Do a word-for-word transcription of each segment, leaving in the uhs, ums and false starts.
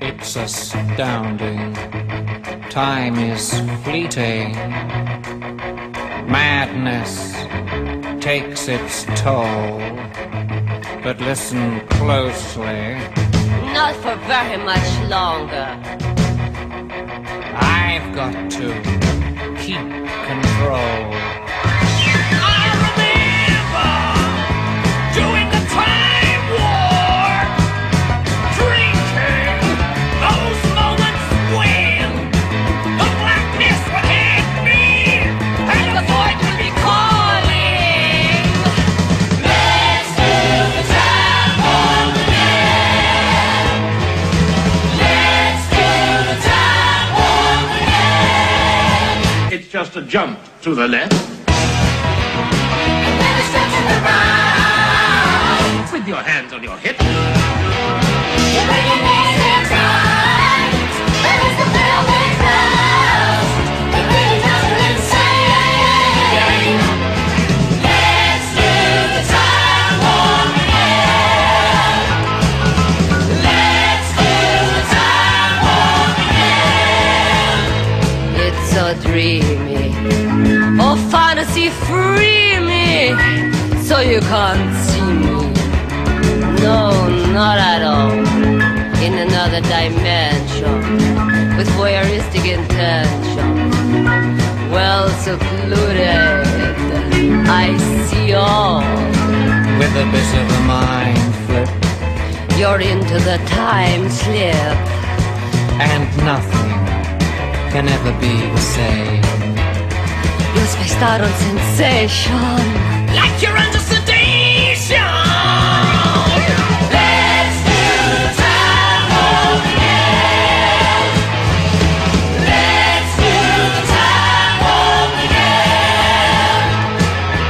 It's astounding. Time is fleeting. Madness takes its toll. But listen closely. Not for very much longer. I've got to keep control. Just a jump to the left, and then a step to the right, with your hands on your hips. You bring your knees in right, that is the railway house. It really does you insane. Let's do the time warp again. Let's do the time warp again. It's a dream. Oh, fantasy, free me, so you can't see me. No, not at all. In another dimension, with voyeuristic intention, well secluded, I see all. With a bit of a mind flip, you're into the time slip, and nothing can ever be the same. You spaced out on sensation, like you're under sedation. Let's do the time warp again. Let's do the time warp again.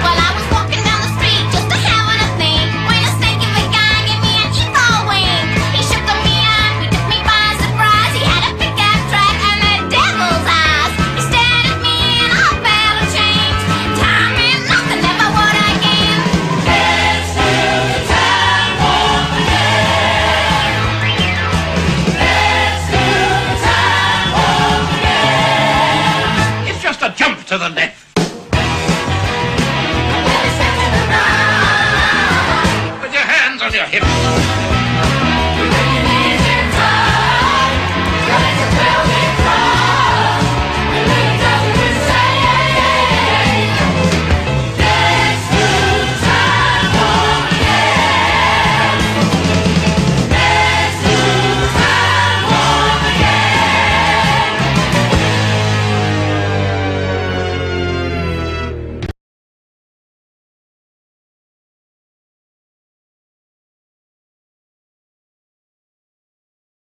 Well, I was walking down the street just to have a thing, when a snake of a guy gave me an evil wing. He shook on me up, he took me by surprise. He had a pickup truck and a devil's eyes. He stared at me and I fell. To the next.